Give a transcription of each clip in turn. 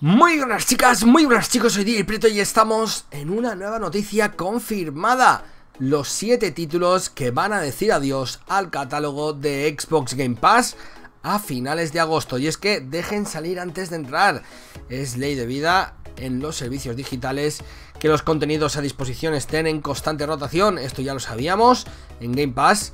Muy buenas chicas, muy buenas chicos, soy DJ Prieto y estamos en una nueva noticia confirmada. Los 7 títulos que van a decir adiós al catálogo de Xbox Game Pass a finales de agosto. Y es que dejen salir antes de entrar. Es ley de vida en los servicios digitales que los contenidos a disposición estén en constante rotación. Esto ya lo sabíamos en Game Pass.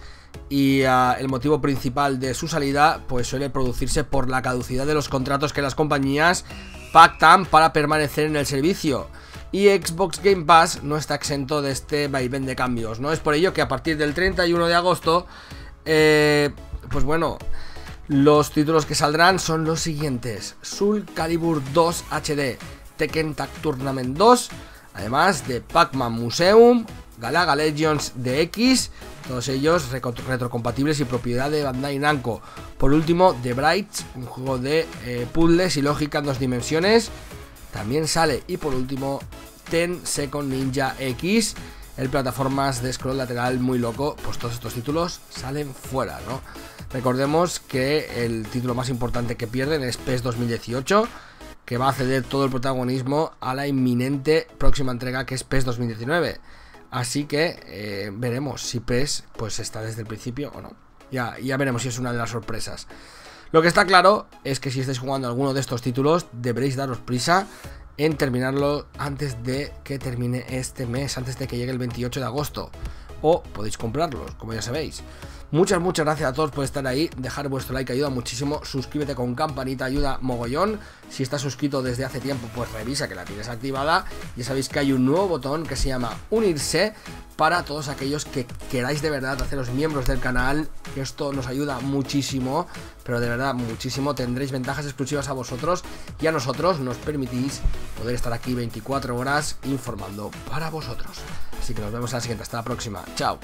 Y el motivo principal de su salida pues suele producirse por la caducidad de los contratos que las compañías pactan para permanecer en el servicio, y Xbox Game Pass no está exento de este vaivén de cambios, ¿no? Es por ello que a partir del 31 de agosto, pues bueno, los títulos que saldrán son los siguientes: Soul Calibur 2 HD, Tekken Tag Tournament 2, además de Pac-Man Museum, Galaga Legends DX, todos ellos retrocompatibles y propiedad de Bandai Namco. Por último, The Bright, un juego de puzzles y lógica en 2 dimensiones, también sale. Y por último, Ten Second Ninja X, el plataformas de scroll lateral muy loco. Pues todos estos títulos salen fuera, ¿no? Recordemos que el título más importante que pierden es PES 2018, que va a ceder todo el protagonismo a la inminente próxima entrega, que es PES 2019. Así que veremos si PES pues está desde el principio o no. Ya veremos si es una de las sorpresas. Lo que está claro es que si estáis jugando alguno de estos títulos, deberéis daros prisa en terminarlo antes de que termine este mes, antes de que llegue el 28 de agosto. O podéis comprarlos, como ya sabéis. Muchas gracias a todos por estar ahí. Dejar vuestro like ayuda muchísimo. Suscríbete con campanita, ayuda mogollón. Si estás suscrito desde hace tiempo, pues revisa que la tienes activada. Ya sabéis que hay un nuevo botón que se llama unirse, para todos aquellos que queráis de verdad haceros miembros del canal. Esto nos ayuda muchísimo, pero de verdad muchísimo. Tendréis ventajas exclusivas a vosotros y a nosotros nos permitís poder estar aquí 24 horas informando para vosotros. Así que nos vemos a la siguiente. Hasta la próxima. Chao.